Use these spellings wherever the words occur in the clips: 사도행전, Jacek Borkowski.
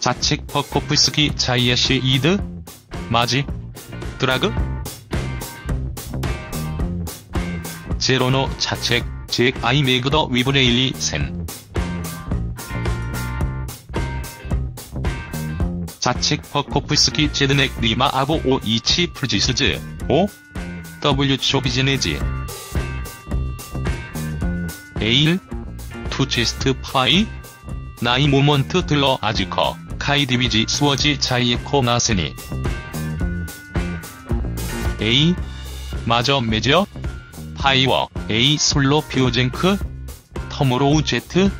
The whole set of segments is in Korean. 자책 버코프스키 자이에시 이드 마지 드라그 제로노 자책 잭 아이 메그더 위브레일리 센 자책 버코프스키 제드넥 리마 아보 오 이치 프지스즈 오 W 초비제네지 에일 투체스트 파이 나이 모먼트 들러 아지커 카이디비지 스워지 자이에코 나세니 에이 마저 메저 파이워 에이 솔로 피오젠크 터무로우 제트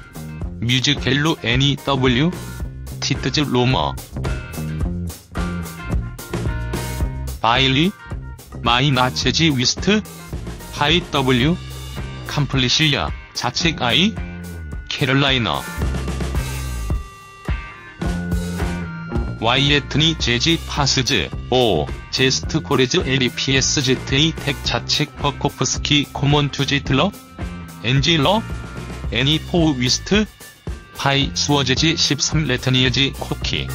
뮤지켈루 애니 W 티트즈 로머 바일리 마이 나체지 위스트 하이 W 캄플리시아 자책 아이 캐럴라이너 와이에트니 제지 파스즈 오 제스트 고레즈 LPS ZA 택 자책 버코프스키 코먼 투지 틀러 엔지러 애니 포우 위스트 파이 스워제지 13 레터니에지 코키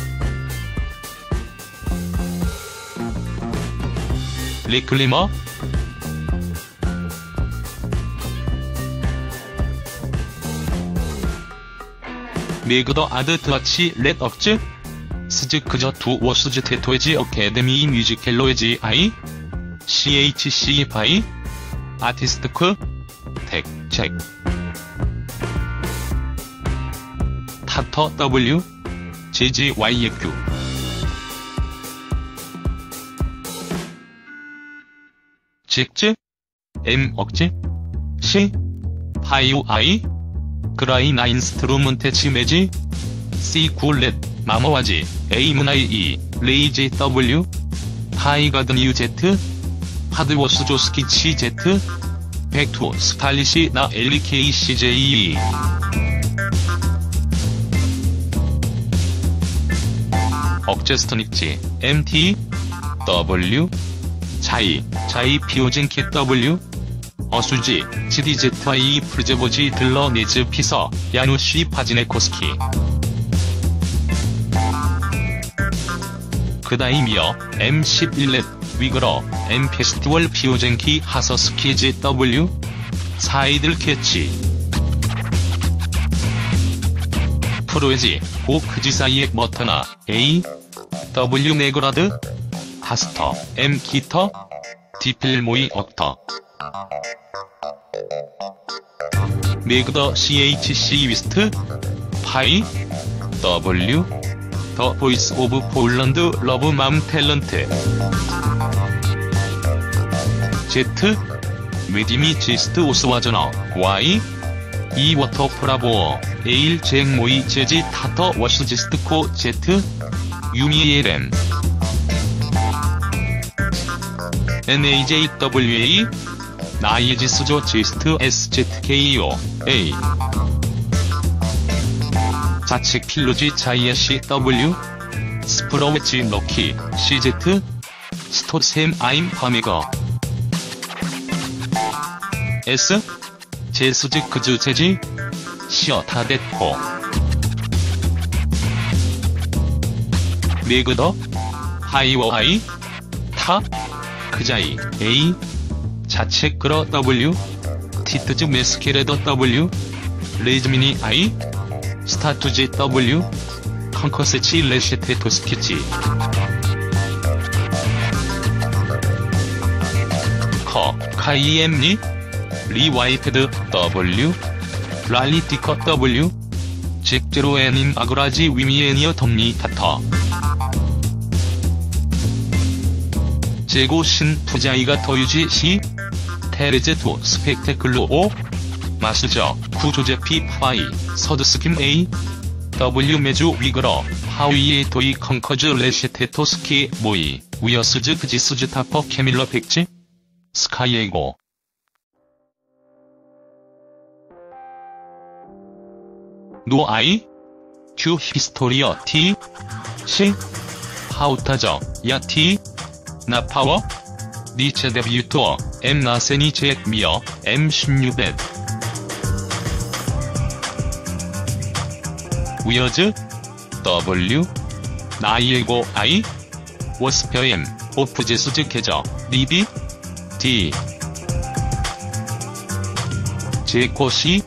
리클리머 메그더 아드 드러치 렛 억즈 스즈 그저 두 워스즈 테토에지 어케데미 뮤지켈로에지 아이 CHC 파이 아티스트 크 택 잭 타터 W JGYQ 직즈 M 억지 C 파이오 아이 그라인 아인스트루먼테치 매지 C 굴렛 마모와지 A 문아이 E 레이지 W 파이가든 UZ 파드워스 조스키치 Z 백투 스탈리시 나 LK CJE 억제스토닉지 MT W 자이 피오젠키 W 어수지 GDZY 프르제보지 들러 네즈 피서 야누시 파지네코스키 그다이미어 M11렛 위그러 M 페스티월 피오젠키 하서스키 GW 사이들 캐치 프로에지 보크지사이의 머터나 A W 네그라드 다스터, M 기터, 디필모이 억터 메그더 CHC 위스트, 파이, W, 더 보이스 오브 폴란드 러브 맘 탤런트 Z, 메디미 지스트 오스와저너, Y, E 워터 프라보어, 에일 잭모이 제지 타터 워스지스트코 Z, 유미에렘 NAJWA 나이지스조 제스트 SZKO A 자책 필로지 자이에시 W 스프로웨치 너키 CZ 스토셈 아임 파메거 S 제수지 그즈 제지 시어타데코 메그더 하이워하이 타 그자이 A 자책 그러 W 티트즈 메스케레더 W 레즈미니 I 스타투지 W 컨커세치 레시테 토스키치 커 카이엠니 리와이패드 W 랄리티커 W 직제로 애닌 아그라지 위미에니어 덤니 타터 제고 신 투자이가 더유지 시 테레제 투 스펙테클로 오 마스저 구조제 피 파이 서드스킴 A W 메주 위그러 하위에 도이 컨커즈 레시테토스키 모이 위어스즈 그지스즈 타퍼 케밀러 백지 스카이에고 노 아이 큐 히스토리어 T C 하우타저 야 T 나파워 니체 데뷔투어 M 나세니 잭 미어 M16벳 위어즈 W919I 워스표엠 오프제수즈케저 리비 D 제코시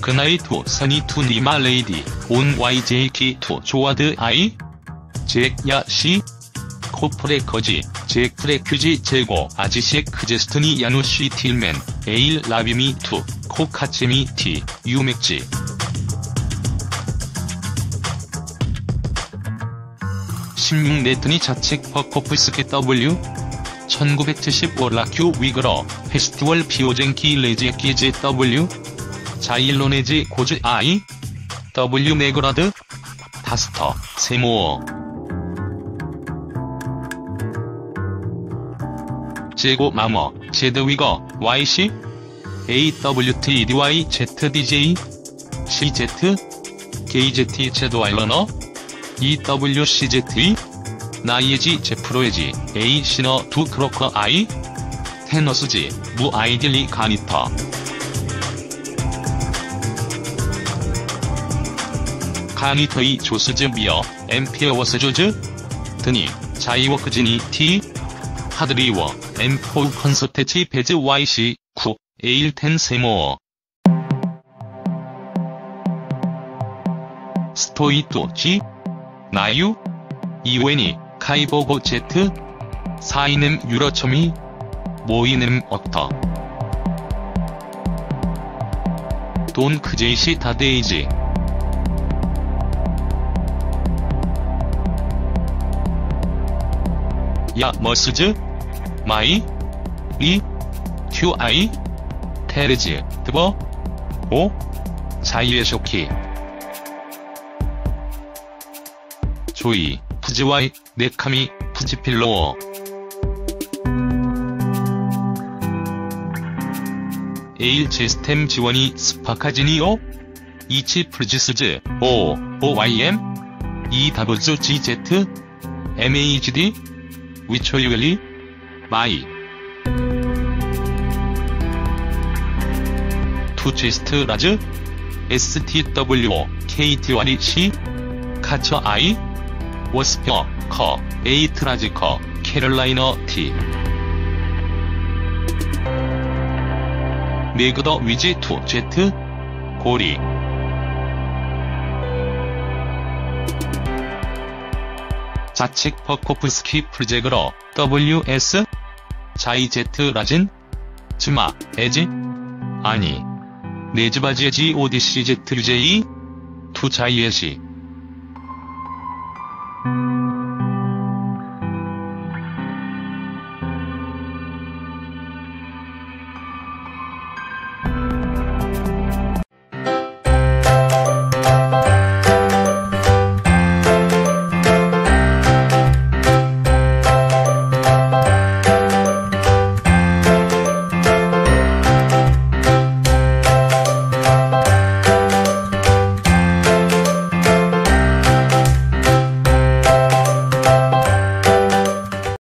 그나이투 선이투 니마레이디 온 YJ키투 조아드 아이 제야시 코프레커지 제프레큐지 제고 아지시 크제스트니 야누시 틸맨 에일 라비미 투 코카치미 티 유맥지 (16) 자책 버코프스키 W 1970 월라큐 위그러 페스티월 피오젠키 레제키 JW 자일로네지 고즈 I W 네그라드 다스터 세모어 제고 마머 제드위거 YC AWTDY ZDJ CZ KZT 제도알러너 EWCZE 나이에지 제프로에지 에이시너 두 크로커 아이 테너스지 무아이딜리 가니터 가니터이 조스즈 미어 엠피어워스 조즈 드니 자이워크지니 티 하드리워 엠포우 컨스테치 베즈 YC 9 에일텐 세모어 스토이토 G 나유 이웨니 카이보고 제트 사이넴 유러첨이 모이넴 억터 돈 크제이시 다데이지 야 머스즈 마이 이 큐아이 테르즈 드버 오 자이에쇼키 조이, 푸지와이, 네카미, 푸지필로어 에일 제스템 지원이 스파카지니오 이치 프지스즈 오, OYM EWGZ MAGD 위초유엘리 마이 투체스트 라즈 STWO KTYC 카처 I 워스퍼, 커, 에이트라지커, 캐롤라이너 티 네그더 위지 투 제트, 고리 자책 버코프스키 프로젝트러 WS 자이제트 라진 즈마, 에지 아니 네즈바지에지 오디시 제트 유제이 투 자이에시